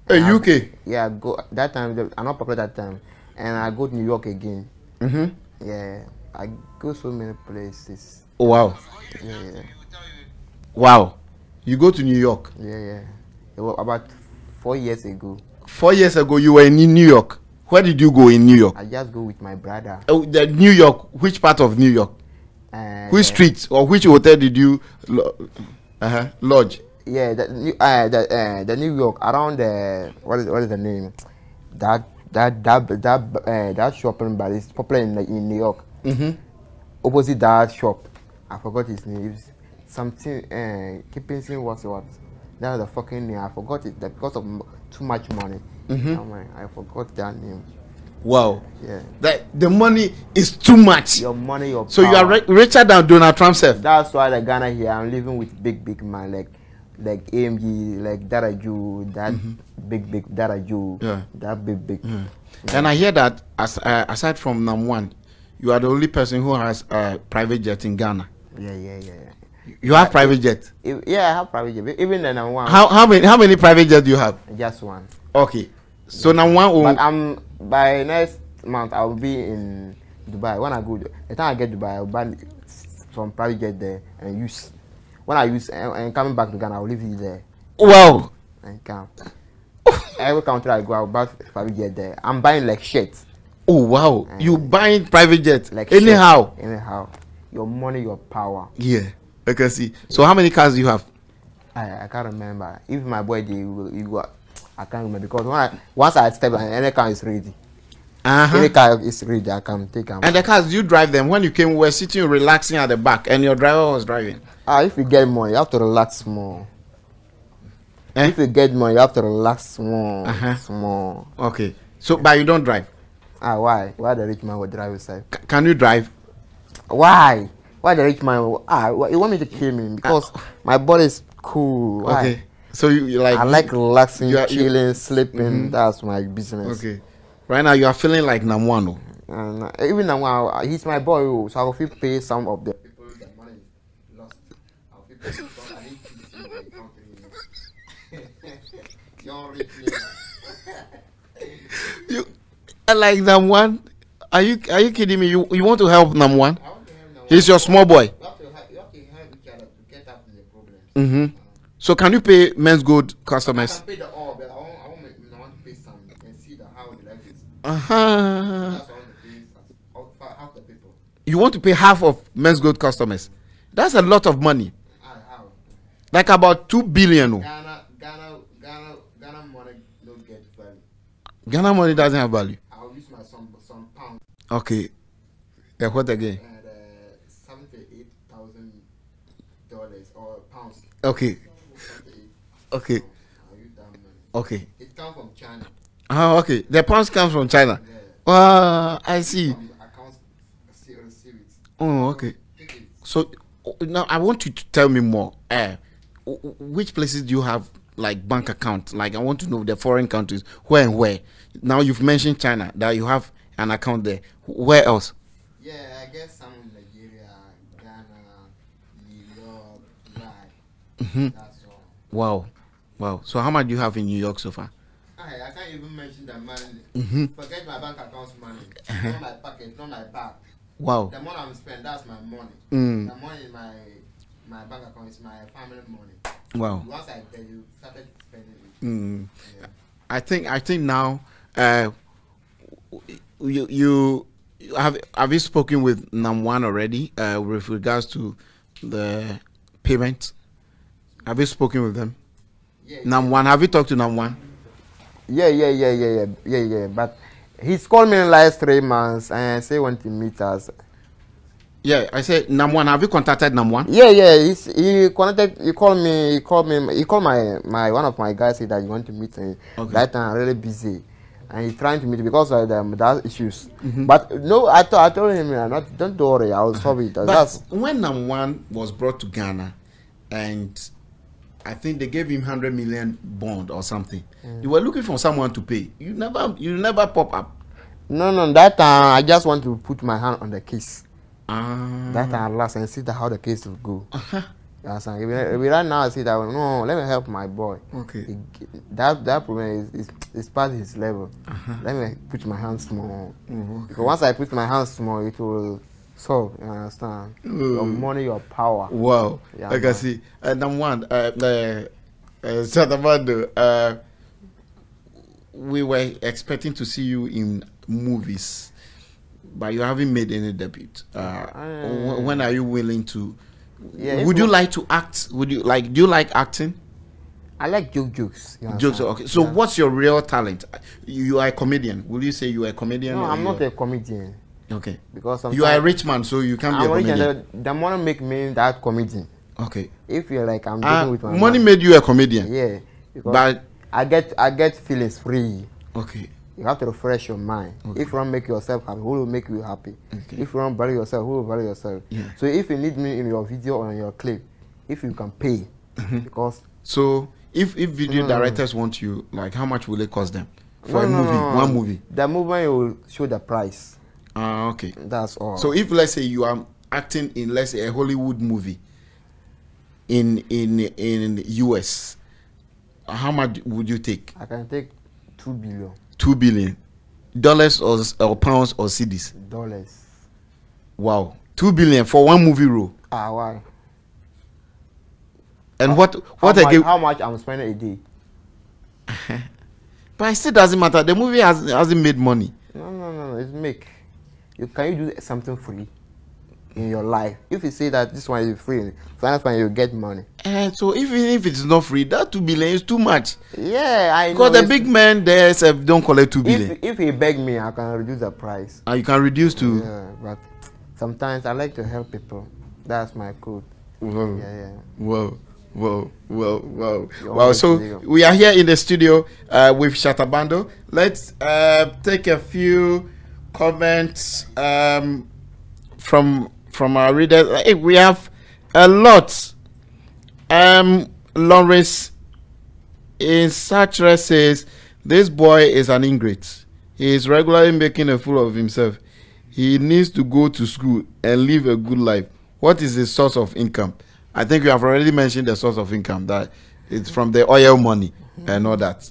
Hey, U K. I, yeah, I go that time. I'm not popular that time, and I go to New York again. Mm-hmm. Yeah, I go so many places. Oh, wow. Yeah, yeah. Wow. You go to New York? Yeah, yeah. It was about four years ago. Four years ago, you were in New York. Where did you go in New York? I just go with my brother. Oh, the New York. Which part of New York? Uh, which street or which hotel did you uh-huh, lodge? Yeah, the, uh, the, uh, the New York around the what is what is the name? That that that that uh, that shopping bar is popular in, in New York. Mm-hmm. Opposite that shop, I forgot his name. Something. Uh, keeping saying what's what. That was the fucking name. I forgot it. That because of too much money. Mm-hmm. Oh my, I forgot that name. Wow. Yeah. That the money is too much. Your money, your so power. You are ri richer than Donald Trump self. That's why the Ghana here. I'm living with big, big man like, like A M G, like Daraju, that mm-hmm. big, big Daraju, yeah. that big, big. Yeah. Yeah. And I hear that as uh, aside from Nam one, you are the only person who has a uh, private jet in Ghana. Yeah, yeah, yeah. You have uh, private jet? If, yeah, I have private jet. Even the Nam one. How how many how many private jets do you have? Just one. Okay, so yeah. Nam one. Will... But I'm by next month I will be in Dubai. When I go, the time I get Dubai, I will buy some private jet there and use. When I use and, and coming back to Ghana, I will leave you there. Wow. And come. Every country I go, I will buy private jet there. I'm buying like shit. Oh wow! And you buying private jet like anyhow? Shit. Anyhow, your money, your power. Yeah. I can see. So how many cars do you have? I, I can't remember. If my boy did, you got. I can't remember because when I, once I step on, any car is ready. Uh -huh. Any car is ready. I can take them. And the cars you drive them. When you came, we were sitting relaxing at the back, and your driver was driving. Ah, uh, if you get more, you have to relax more. Eh? If you get money, you have to relax small, uh -huh. small. Okay. So, but you don't drive? Ah, why? Why the rich man will drive himself? C can you drive? Why? Why the rich man? Will, ah, you want me to kill me because uh, my body is cool. Why? Okay. So you, you like? I like relaxing, are, chilling, you, sleeping. Mm -hmm. That's my business. Okay. Right now you are feeling like Nam one. Uh, even Nam one, he's my boy. So I will feel pay some of the people that money lost. I will feel pay because I need to see my company. You're rich. You, I like Nam one. Are you are you kidding me? You you want to help Nam one? He's your small boy. You have to help, you have to help each other to get out of the problem. Mm-hmm. Uh, so can you pay Menzgold customers? I can pay the all, but I want, I want, I want to pay some. You can see the how the life is. Uh-huh. That's all the pay, half the people. You want to pay half of Menzgold customers? That's a lot of money. Uh, how? Like about two billion. Ghana, Ghana, Ghana, Ghana money don't get value. Ghana money doesn't have value. I'll use my some some pound. Okay. Yeah, what again? Uh, Okay. Okay. Okay. It comes from China. Ah, okay. The pounds comes from China. Yeah. Wow, I see. Oh, okay. So now I want you to tell me more. Uh, which places do you have like bank account? Like I want to know the foreign countries. Where and where? Now you've mentioned China that you have an account there. Where else? Yeah, I guess some. Mm-hmm. That's all. Wow, wow. So how much do you have in New York so far? I, I can't even mention the money. Mm-hmm. Forget my bank account's money. Uh-huh. Not my pocket, not my bag. Wow. The money I'm spending, that's my money. Mm. The money in my my bank account is my family money. Wow. Once I tell you, started spending it. Mm. Yeah. I think I think now, uh, you you have have you spoken with Nam one already uh, with regards to the payment? Have you spoken with them? Yeah, Nam yeah. one, have you talked to Nam one? Yeah, yeah, yeah, yeah, yeah, yeah, yeah. But he's called me in the last three months and say want to meet us. Yeah, I said Nam one. Have you contacted Nam one? Yeah, yeah. He's, he contacted. He called me. He called me. He called my my one of my guys. Said that you want to meet me. Okay. That time I'm really busy, and he's trying to meet because of the that issues. Mm-hmm. But no, I, th I told him I'm not. Don't worry, I will solve it. But That's, when Nam one was brought to Ghana, and I think they gave him hundred million bond or something. Mm. You were looking for someone to pay. You never, you never pop up. No, no. That time uh, I just want to put my hand on the case. Ah. That time uh, last and see the, how the case will go. Uh-huh. Yes, and if we, if we right now I see that no, let me help my boy. Okay. It, that that problem is is, is past his level. Uh-huh. Let me put my hands small. Mm-hmm. Because once I put my hands small, it will. So you understand mm. your money, your power. Wow, yeah, like I see. Uh, Nam one, uh, uh, Shatta Bandle, uh, we were expecting to see you in movies, but you haven't made any debut. Uh, uh, when are you willing to? Yeah, would you like to act? Would you like? Do you like acting? I like joke jokes. Jokes. Okay. So yeah. What's your real talent? You are a comedian. Will you say you are a comedian? No, I'm not a comedian. Okay. Because you are a rich man, so you can't I'm be a comedian. The, the money make me that comedian. Okay. If you're like I'm uh, with my money man. Made you a comedian. Yeah. Because but I get I get feelings free. Okay. You have to refresh your mind. Okay. If you don't make yourself happy, who will make you happy? Okay. If you don't value yourself, who will value yourself? Yeah. So if you need me in your video or in your clip, if you can pay, because so if if video mm, directors want you, like how much will it cost them for no, a movie? No, no. One movie. The movie will show the price. Ah, okay. That's all. So if let's say you are acting in let's say a Hollywood movie in in in the U S, how much would you take? I can take two billion. Two billion dollars or, or pounds or cedis? Dollars. Wow, two billion for one movie role. Ah, why? And how, what what how I much, give? How much I'm spending a day? But it still doesn't matter. The movie has hasn't made money. No, no, no, it's make. You, can you do something free in your life? If you say that this one is free, that's when you get money. And so even if it's not free, that two billion is too much. Yeah, I know. Because the big man there said don't collect two billion. If, if he beg me, I can reduce the price. And you can reduce to. Yeah, but sometimes I like to help people. That's my code. Whoa. Yeah, yeah. Whoa. Whoa, whoa, whoa. Wow, so we are here in the studio uh, with Shatta Bandle. Let's uh, take a few comments um, from from our readers. Hey, we have a lot. Um, Lawrence in Satra says, this boy is an ingrate. He is regularly making a fool of himself. He needs to go to school and live a good life. What is his source of income? I think you have already mentioned the source of income, that it's from the oil money and all that.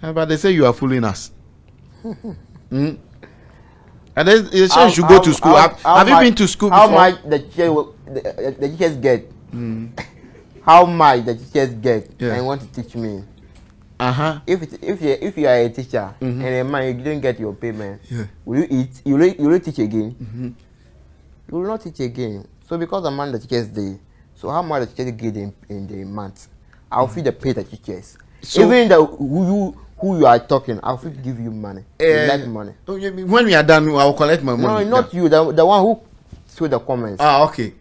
But they say you are fooling us. Mm? And then they say you should go to school. How, have how have much, you been to school before? How much the teachers, the teachers get? Mm. How much the teachers get? Yeah. And want to teach me. Uh huh. If it, if you if you are a teacher, mm-hmm, and a man, you didn't get your payment, yeah, will you eat? You will you will teach again? Mm-hmm. You will not teach again. So because the man the teachers day. So how much the teachers get in, in the month? I'll feed the pay the teachers. So even the who you who you are talking, I'll feed give you money. Uh, money. When we are done, I'll collect my money. No, not yeah. you. The the one who saw the comments. Ah, okay.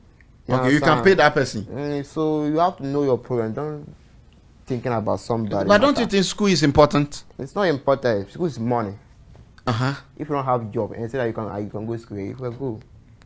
You okay, you can pay that person. Mm, so you have to know your program. Don't thinking about somebody. But don't matter. You think school is important? It's not important. School is money. Uh huh. If you don't have a job and say that you can, you can go to school. You can go.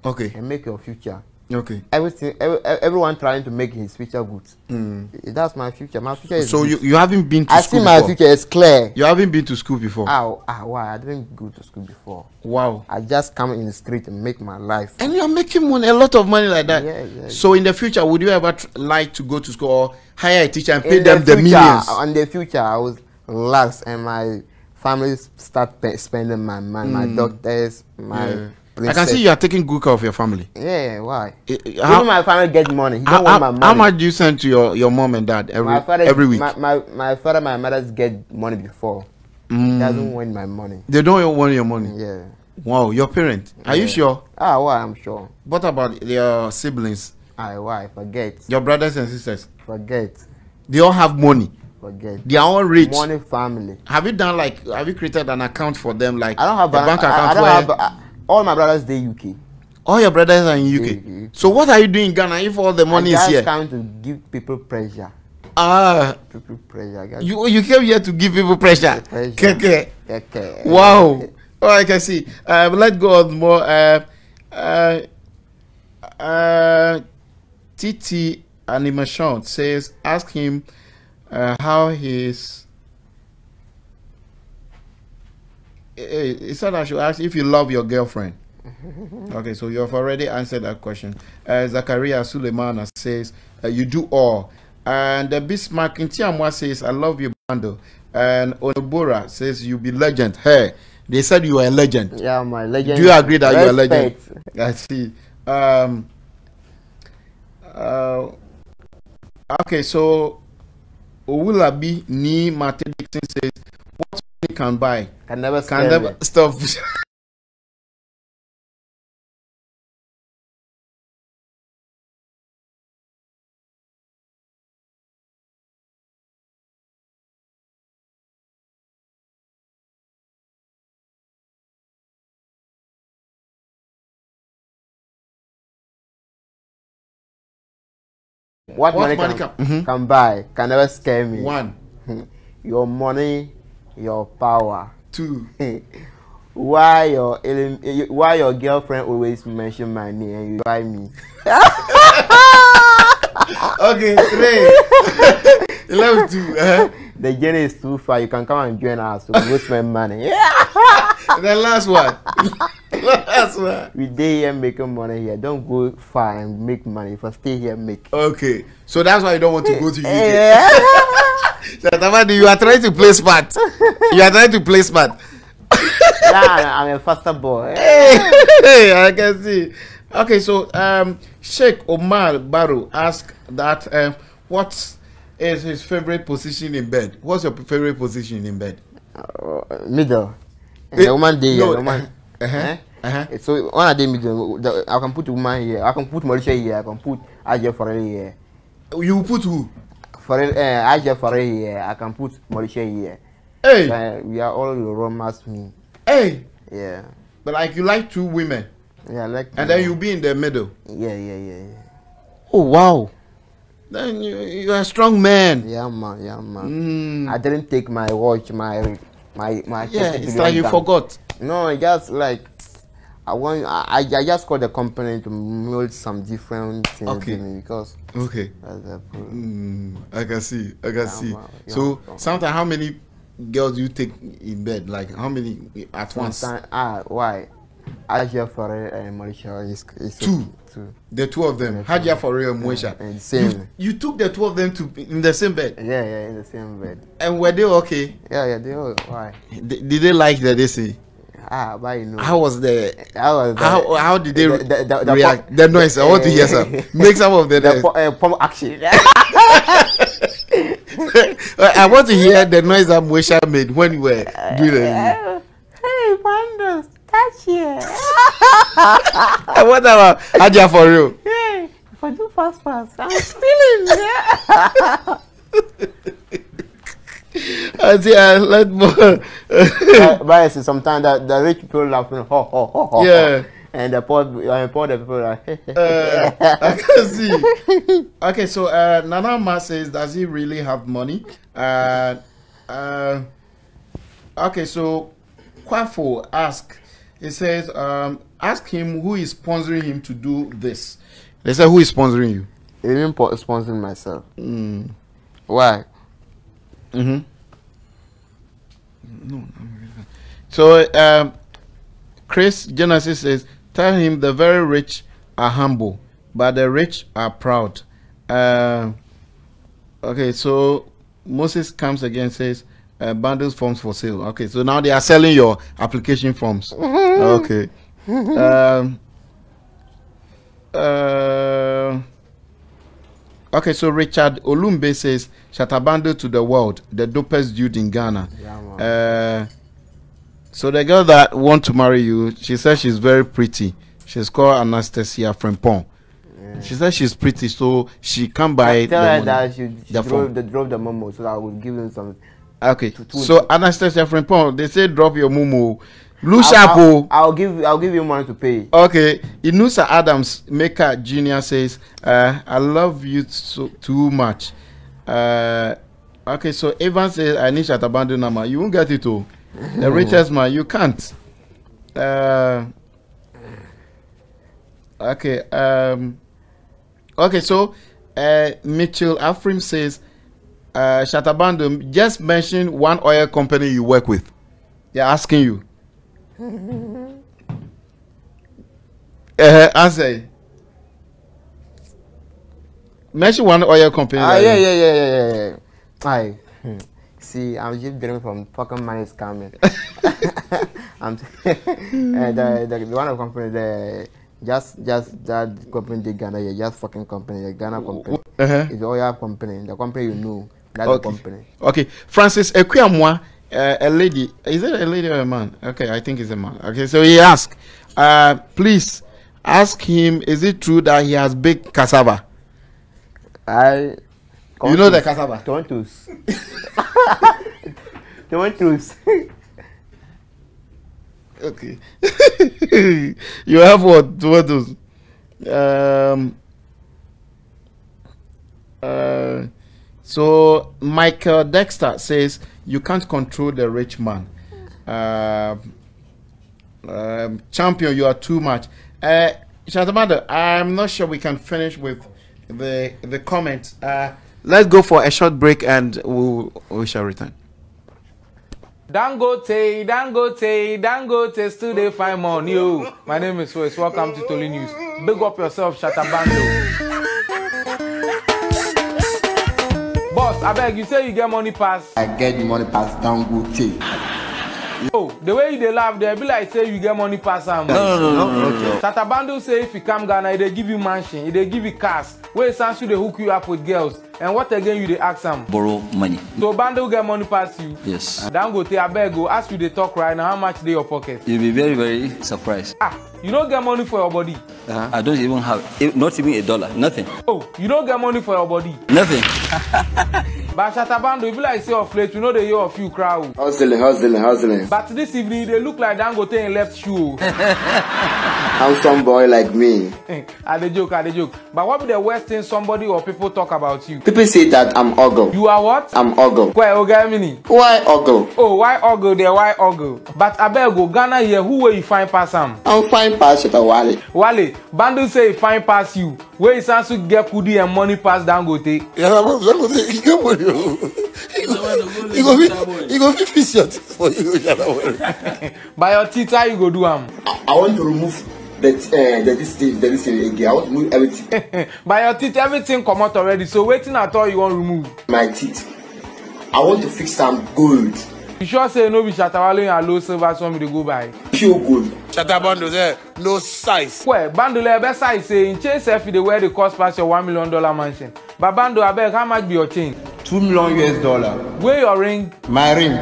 Okay. And make your future. Okay. Everything, every, everyone trying to make his future good. Mm. That's my future. My future is. So good. you you haven't been to I school. I see my before. Future is clear. You haven't been to school before. Oh, ah, why? I didn't go to school before. Wow. I just come in the street and make my life. And you are making money, a lot of money like that. Yeah, yeah. So in the future, would you ever tr like to go to school or hire a teacher and pay in them the, future, the millions? In the future, I was relaxed and my family start spending my money, mm. my doctors, my. Yeah. Princess. I can see you are taking good care of your family. Yeah, why? Even my family get money. He how, don't want my money. How much do you send to your, your mom and dad every my father, every week? My, my, my father, my mother's get money before. Mm. He doesn't want my money. They don't want your money. Yeah. Wow, your parents. Are yeah. you sure? Ah, why? Well, I'm sure. What about your siblings? Ah, why? Well, forget. Your brothers and sisters. Forget. They all have money. Forget. They are all rich. Money family. Have you done like? Have you created an account for them? Like I don't have a an, bank account. I, I don't where have. I, All my brothers they U K. All your brothers are in U K. U K. So what are you doing in Ghana if all the money is here? I'm trying to give people pressure. Ah. People pressure. You you came here to give people pressure. pressure. Keke. Keke. Wow. Oh, I can see. Uh, let's go on more. Uh, uh, uh, T T Animation says, ask him uh, how his. He said I should ask if you love your girlfriend. Okay, so you have already answered that question. Uh, Zakaria Suleimana says, uh, you do all. And the uh, Bismarck Intiamwa says, I love you, Bandle. And Onobora says, you be legend. Hey, they said you are a legend. Yeah, my legend. Do you agree that you are a legend? I see. Um, uh, okay, so Owulabi Ni Mate Dixon says, what can buy can never can never it. Stop. What, what money, money can, can, mm-hmm. can buy can never scare me. One, your money. Your power. Two. Why your why your girlfriend always mention my name and you buy me? Okay, three. Love two. Uh-huh. The journey is too far. You can come and join us. We will spend money. The last one. Last one. We stay here making money here. Don't go far and make money. If I stay here, make. Okay, so that's why you don't want to go to U K. You are trying to play smart. You are trying to play smart. Yeah, I'm a faster boy. Hey, hey, I can see. Okay, so um, Sheikh Omar Baru asked that um, what is his favorite position in bed? What's your favorite position in bed? Uh, middle. And it, the woman day. No, the woman. Uh, uh -huh, uh -huh. So when I day middle, the, I can put the woman here. I can put Moesha here. I can put Hajia Fareeda here. You put who? For uh, Hajia Fareeda here, I can put Moesha here. Hey, uh, we are all romance me. Hey, yeah. But like you like two women. Yeah, I like. And women. Then you be in the middle. Yeah, yeah, yeah, yeah. Oh wow. Then you, you're a strong man. Yeah, man. Yeah, man. Mm. I didn't take my watch, my my my. Yeah, it's like you forgot. No, I just like I want. I I just called the company to mold some different things. Okay. In because okay. Mm, I can see. I can yeah, see. Man, yeah, so yeah. Sometimes, how many girls do you take in bed? Like how many at once? Ah, why? Hajia Fareeda and Moesha is, is two. two. The two of them. Hajia Fareeda and Moesha. Yeah, same. You, you took the two of them to in the same bed. Yeah, yeah, in the same bed. And were they okay? Yeah, yeah, they were. Why? D did they like that? They say. Ah, but you know. How was the? How was the, how, how did they the, the, the, the react? The noise. I want to hear some. Make some of the. The po uh, pom action. I want to hear the noise that Moesha made when we were doing it. Hey, wonders. Yeah. What about Hajia for real? Yeah, if I do fast fast, I'm feeling it. I see. I let more. But sometimes the, the rich people laughing, ho ho ho ho. Yeah. And the poor, the poor people are. uh, I can see. Okay, so uh, Nana Ma says, does he really have money? Uh, uh, okay, so Kwafo asks. It says, um, ask him who is sponsoring him to do this. They say, who is sponsoring you? Even sponsoring myself. Mm. Why? Mm-hmm. No, no, no. So, um, Chris Genesis says, tell him the very rich are humble, but the rich are proud. Uh, okay, so Moses comes again and says, Uh, bundles forms for sale. Okay, so now they are selling your application forms. Okay. Um, uh, okay, so Richard Olumbe says, Shatta Bandle to the world, the dopest dude in Ghana. Yeah, uh, so the girl that wants to marry you, she says she's very pretty. She's called Anastasia Frempon. Yeah. She said she's pretty, so she come by the, her that she, she the drove, the, drove the memo, so that I will give him some. Okay, so Anastasia Frempon, they say drop your mumu. I'll, I'll give I'll give you money to pay. Okay, Inusa Adams Maker Junior says, uh, I love you so too much. Uh, okay, so Evan says, I need Shatta Bandle number. You won't get it all. The richest man, you can't. Uh, okay, um, okay, so uh, Mitchell Afrim says, Uh, Shatta Bandle, just mention one oil company you work with. They're asking you. uh, answer. Mention one oil company. Ah, yeah, yeah, yeah, yeah, yeah, yeah. I see. I'm just dreaming from fucking money's coming. I'm and uh, the, the one company the. Just, just that company, the Ghana, yeah, just fucking company, the Ghana company. Uh-huh. It's all your company, the company you know, that's okay. The company. Okay, Francis, Equiamwa, uh, a lady, is it a lady or a man? Okay, I think it's a man. Okay, so he asked, uh, please ask him, is it true that he has big cassava? I, you know the cassava? Tontus. Tontus. Okay. You have what? What those? Um, uh, so Michael Dexter says you can't control the rich man. Uh, um, champion, you are too much. Uh, Shatta Bandle, I'm not sure we can finish with the the comments. Uh, let's go for a short break and we'll, we shall return. Dangote, Dangote, Dangote, still they find money. My name is Wes. Welcome to Toli News. Big up yourself, Shatta Bandle. Boss, I beg you say you get money pass. I get money pass Dangote. Oh, the way they laugh, they be like say you get money pass. No, no, no, no, no, no. Shatta Bandle say if you come Ghana, they give you mansion, they give you cars. Where sans you they hook you up with girls. And what again you they ask them? Borrow money. So Bandle get money pass you? Yes. Dangote, I beg you, ask you they talk right now, how much they your pocket? You'll be very, very surprised. Ah, you don't get money for your body? Uh-huh. I don't even have, not even a dollar, nothing. Oh, you don't get money for your body? Nothing. But Shatta Bandle, if you like say off late, you know they hear a few crowd. Hustling, hustling, hustling. But this evening, they look like Dangote in left shoe. handsome boy like me. I dey joke, I dey joke. But what be the worst thing somebody or people talk about you? People say that I'm ogle. You are what? I'm ogle. Why ogle? Why ogle? Oh, why ogle? There, why ogle? But abeg, Ghana here, who will you find pass am? I'm fine pass Shatta Wale. Wale, Bandle say fine pass you. Where is Sansu get kudi and money pass Dangote? Yeah, Dangote, he get money. You go be, you go be fish your teeth for you. By your teeth, how you go do am? I, I want to remove that, uh, that this thing, that this thing again. I want to remove everything. By your teeth, everything come out already. So waiting at all, you want to remove? My teeth. I want to fix some gold. You sure say no be Shatta Wale and low silver so me dey go buy? Pure gold. Shatta Bandle say no size. Well, Bandle best size say in chain selfie dey wear the cost pass your one million dollar mansion. But Bandle abeg, how much be your chain? two million U S dollar. Where your ring? My ring.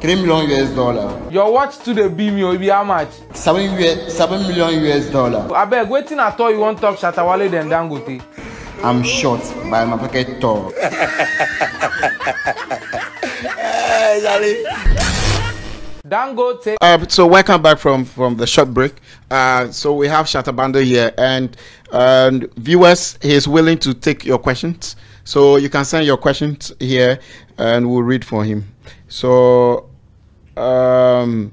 three million U S dollar. Your watch to the beam, you will be how much? seven million U S dollar. I beg, waiting at all you want to talk Shatta Wale then Dangote. I'm short, but my pocket tall. Hey, Dangote. Uh, so welcome back from, from the short break. Uh, so we have Shatta Bandle here and um, viewers, he's willing to take your questions. So you can send your questions here and we'll read for him. So um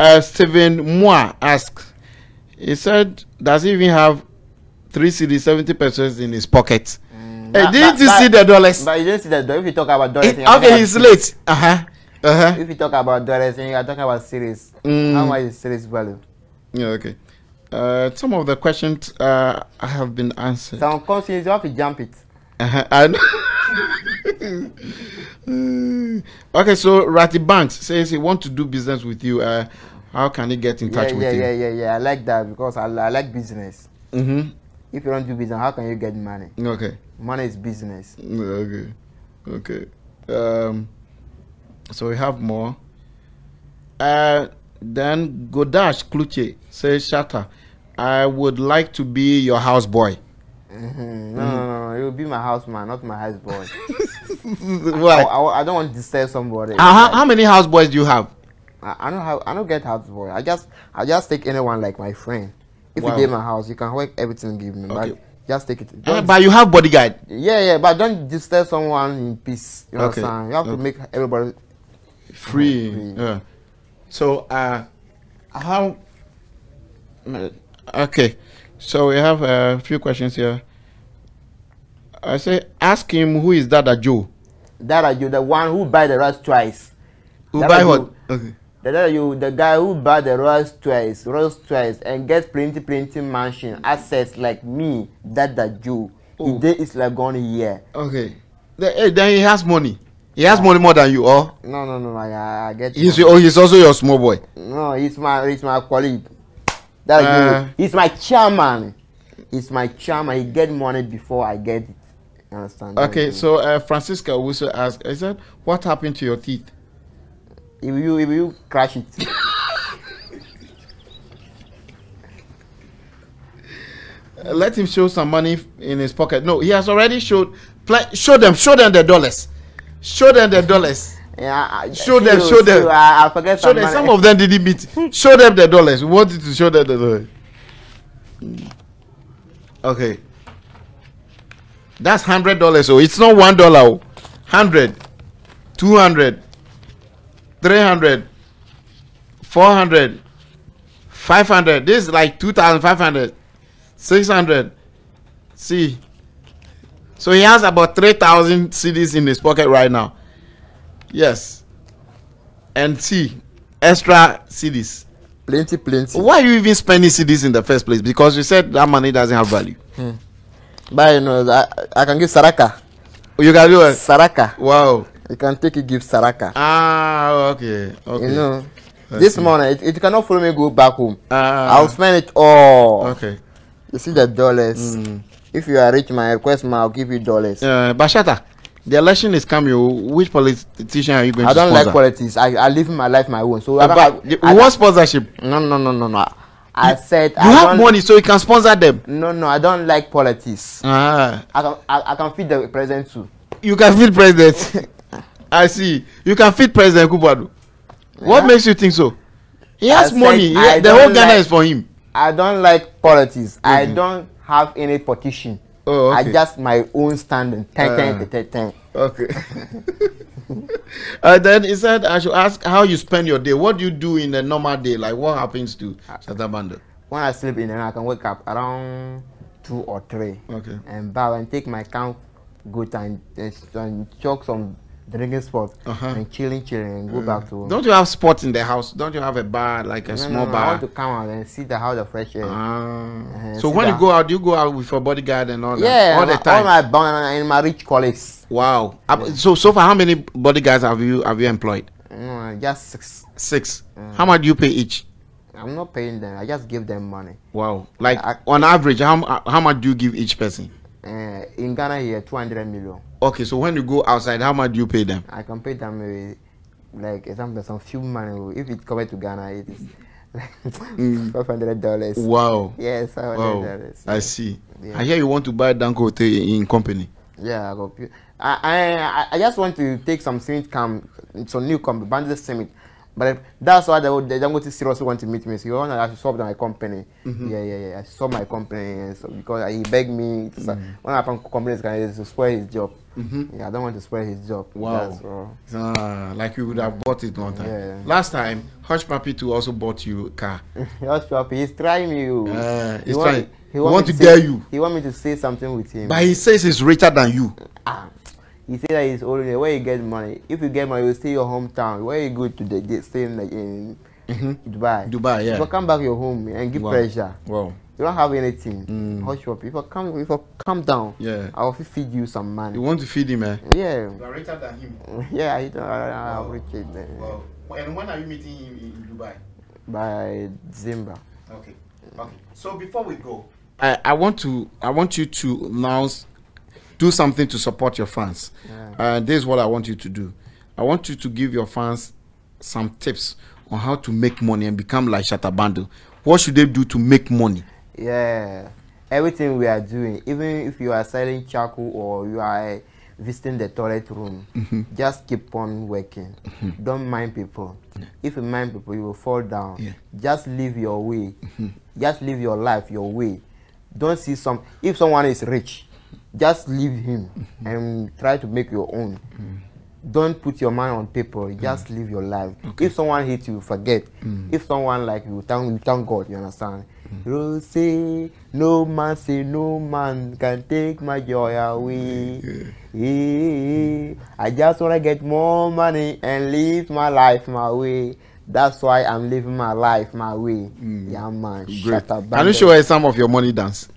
uh, Stephen Moore asked, he said, does he even have three C D seventy pesos in his pocket? Mm, hey, that, didn't that, you that, see the dollars? But you didn't see the dollars. If you talk about dollars, it, okay, he's late. Uh-huh. Uh-huh. If you talk about dollars and you are talking about series, mm. how much is series value? Yeah, okay. Uh, some of the questions uh, have been answered. Some questions you have to jump it. Uh-huh. I know. Okay, so Ratty Banks says he wants to do business with you. Uh, how can he get in touch yeah, with yeah, you? Yeah, yeah, yeah, yeah. I like that because I, I like business. Mm-hmm. If you don't do business, how can you get money? Okay. Money is business. Okay. Okay. Um, so we have more. Uh, then Godash Kluche says, Shatta, I would like to be your houseboy. Mm-hmm. No, mm. no, no, no. You'll be my houseman, not my houseboy. Why? I, I, I don't want to disturb somebody. Uh, how, like, how many houseboys do you have? I, I don't have. I don't get houseboy. I just, I just take anyone like my friend. If wow. you give my house, you can work everything and give me. Okay. But just take it. Uh, but you have bodyguard. Yeah, yeah. But don't disturb someone in peace. You okay. understand? You have okay. to make everybody free. free. Yeah. So, uh, how? Okay, so we have a few questions here. I say, ask him who is Dada Joe. Dada Joe, the one who buy the rice twice. Who Dada buy Joe, what? Okay. The Dada Joe, the guy who buy the rice twice, rice twice, and gets plenty, plenty mansion assets like me. Dada Joe, oh. Today is like gone here. Okay, the, then he has money. He has money more than you, or? No, no, no, I, I get he's, your, oh, he's also your small boy. No, he's my, he's my colleague. That's uh, he's my chairman. He's my chairman. He get money before I get it. You understand? Okay, so uh, Francisca also asked, I said, what happened to your teeth? If you, if you crash it. uh, let him show some money in his pocket. No, he has already showed, show them, show them the dollars. Show them the dollars. Yeah, I, show them, show them. Still, I, I forget show them. Some of them didn't meet. Show them the dollars. We wanted to show them the dollars. Okay. That's hundred dollars. So it's not one dollar. Hundred, two hundred, three hundred, four hundred, five hundred. This is like two thousand five hundred, six hundred. See. So he has about three thousand C Ds in his pocket right now. Yes. And see, extra C Ds. Plenty, plenty. Why are you even spending C Ds in the first place? Because you said that money doesn't have value. Hmm. But you know, I, I can give Saraka. You can do it? Saraka. Wow. You can take it, give Saraka. Ah, okay. Okay. You know, I this see. Money, it, it cannot follow me go back home. Ah. I'll spend it all. Okay. You see the dollars. Mm. If you are rich, my request, man, I'll give you dollars. Uh, but Shatta, the election is coming. Which politician are you going I to sponsor? I don't like politics. I, I live my life my own. So uh, I, but I, I, want sponsorship? No, no, no, no, no. I you, said you I have don't, money, so you can sponsor them. No, no, I don't like politics. Ah. I can, I, I can feed the president too. You can feed president. I see. You can feed President Kubadu. Yeah. What makes you think so? He has I money. He, the whole Ghana like, is for him. I don't like politics. Mm-hmm. I don't have any petition. Oh, okay. I just my own standing. Ten, ten, ten. Okay. uh, then he said, I should ask how you spend your day. What do you do in a normal day? Like, what happens to Shatta Bandle? When I sleep in, I can wake up around two or three. Okay. And bow and take my count, go and, and chalk some drinking spot uh-huh. and chilling, chilling, and go uh, back to home. Don't you have spots in the house? Don't you have a bar, like a no, small no, no, bar? I want to come out and see the house of fresh air. Ah. So when you go out, do you go out with your bodyguard and all that? Yeah, all my, the time. All my band and my rich colleagues. Wow. Yeah. So so far, how many bodyguards have you have you employed? No, just six. Six. Uh, how much do you pay each? I'm not paying them. I just give them money. Wow. Like I, on average, how how much do you give each person? Uh, in Ghana here, two hundred million. Okay, so when you go outside, how much do you pay them? I can pay them uh, like example some few money. If it comes to Ghana, it is like mm. five hundred dollars. Wow. Yes, yeah, five hundred dollars. Wow. Yeah. I see. Yeah. I hear you want to buy Dangote in company. Yeah, I, got, I I I just want to take some summit camp, some new company, Bandle Summit. But that's why the Dangote seriously want to meet me. So you want to actually swap my company. Mm-hmm. Yeah, yeah, yeah. I saw my company so because he begged me. So mm-hmm. When I complain, it's to spoil his job. Mm-hmm. Yeah, I don't want to spoil his job. Wow. Ah, like you would have bought it one time. Yeah, yeah. Last time, Hushpuppi too also bought you a car. Hushpuppi, he's trying you. Uh, he's he trying. Want, he want, want to, to say, dare you. He want me to say something with him. But he says he's richer than you. Ah. He said that he's only where you get money. If you get money, you stay your hometown. Where you go to the, the same like in mm-hmm. Dubai. Dubai, yeah. But come back your home and give wow. pressure. Wow. You don't have anything. Mm. Hushpuppi, if I come, if I come down, yeah, I will feed you some money. You want to feed him, eh? Yeah. You are richer than him. Yeah, I don't. I will reach it. Wow. And when are you meeting him in Dubai? By December. Okay. Okay. So before we go, I I want to I want you to announce. Do something to support your fans. Yeah. Uh, this is what I want you to do. I want you to give your fans some tips on how to make money and become like Shatta Bandle. What should they do to make money? Yeah, everything we are doing, even if you are selling charcoal or you are visiting the toilet room, mm-hmm. just keep on working. Mm-hmm. Don't mind people. Yeah. If you mind people, you will fall down. Yeah. Just live your way. Mm-hmm. Just live your life your way. Don't see some. If someone is rich, just leave him mm-hmm. and try to make your own. Mm. Don't put your mind on paper. Just mm. live your life. Okay. If someone hits you, forget. Mm. If someone like you, thank, you thank God, you understand? Mm. You say, no man say, no man can take my joy away. Yeah. Yeah. Mm. I just want to get more money and live my life my way. That's why I'm living my life my way. Mm. Yeah, man. Great. Can you show us some of your money dance?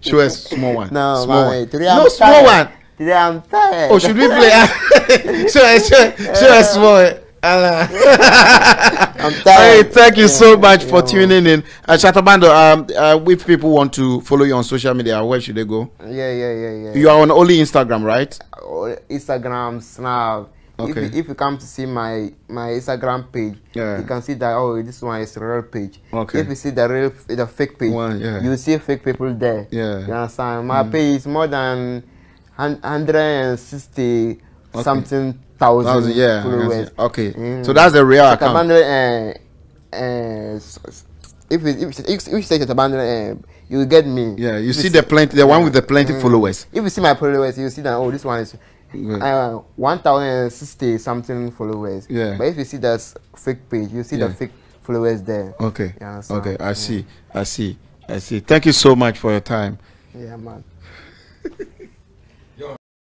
Show us small one. No, small one. Today no, I'm small tired. One. Today I'm tired. Oh, should we play? show us, show, show uh, us small. I'm tired. Hey, thank you yeah, so much yeah, for yeah, tuning in. Uh, Shatta Bandle, um, uh, if people want to follow you on social media, where should they go? Yeah, yeah, yeah, yeah. You are on only Instagram, right? Instagram, Snap. Okay. If, if you come to see my my Instagram page, yeah. you can see that oh this one is a real page. Okay. If you see the real the fake page, one, yeah. you see fake people there. Yeah. You understand? My mm. page is more than one hundred sixty okay. something thousand, thousand yeah, followers. Okay. Mm. So that's the real Shatta account. Bandle, uh, uh, if it, if if you say Shatta Bandle, uh, you get me. Yeah. You see, see the plenty the yeah. one with the plenty mm. followers. If you see my followers, you see that oh this one is. Uh, one thousand sixty something followers. Yeah. But if you see that fake page, you see yeah. the fake followers there. Okay. Yeah, so okay. I yeah. see. I see. I see. Thank you so much for your time. Yeah, man.